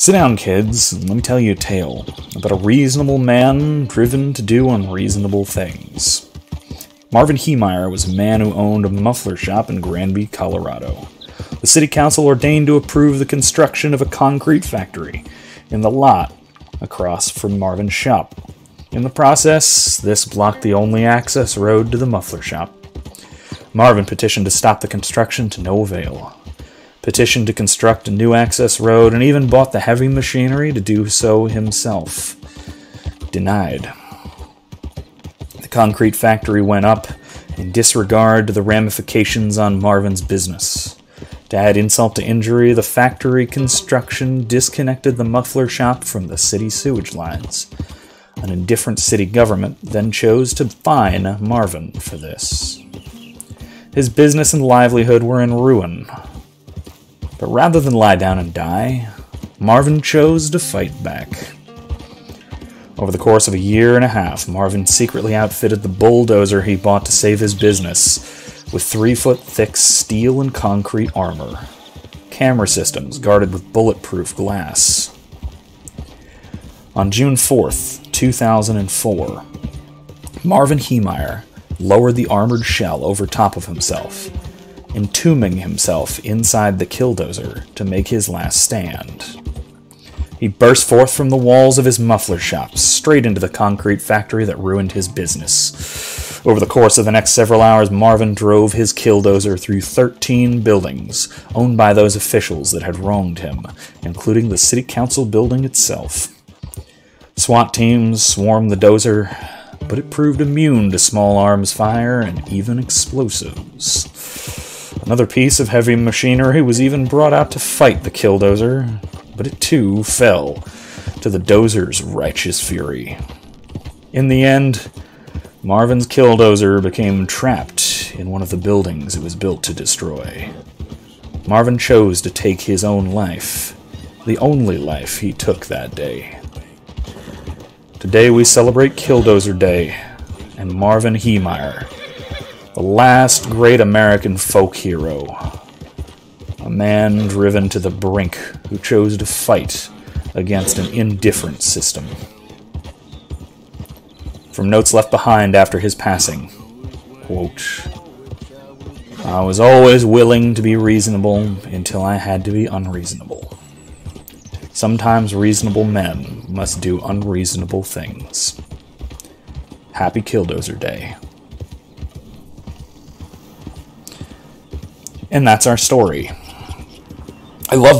Sit down, kids, and let me tell you a tale about a reasonable man driven to do unreasonable things. Marvin Heemeyer was a man who owned a muffler shop in Granby, Colorado. The city council ordained to approve the construction of a concrete factory in the lot across from Marvin's shop. In the process, this blocked the only access road to the muffler shop. Marvin petitioned to stop the construction to no avail. Petitioned to construct a new access road, and even bought the heavy machinery to do so himself. Denied. The concrete factory went up in disregard to the ramifications on Marvin's business. To add insult to injury, the factory construction disconnected the muffler shop from the city sewage lines. An indifferent city government then chose to fine Marvin for this. His business and livelihood were in ruin. But rather than lie down and die, Marvin chose to fight back. Over the course of a year and a half, Marvin secretly outfitted the bulldozer he bought to save his business with 3-foot-thick steel and concrete armor, camera systems guarded with bulletproof glass. On June 4th, 2004, Marvin Heemeyer lowered the armored shell over top of himself, entombing himself inside the Killdozer to make his last stand. He burst forth from the walls of his muffler shop, straight into the concrete factory that ruined his business. Over the course of the next several hours, Marvin drove his Killdozer through 13 buildings owned by those officials that had wronged him, including the city council building itself. SWAT teams swarmed the dozer, but it proved immune to small arms fire and even explosives. Another piece of heavy machinery was even brought out to fight the Killdozer, but it too fell to the dozer's righteous fury. In the end, Marvin's Killdozer became trapped in one of the buildings it was built to destroy. Marvin chose to take his own life, the only life he took that day. Today we celebrate Killdozer Day and Marvin Heemeyer, the last great American folk hero, a man driven to the brink who chose to fight against an indifferent system. From notes left behind after his passing, quote, "I was always willing to be reasonable until I had to be unreasonable. Sometimes reasonable men must do unreasonable things. Happy Killdozer Day." And that's our story. I love that.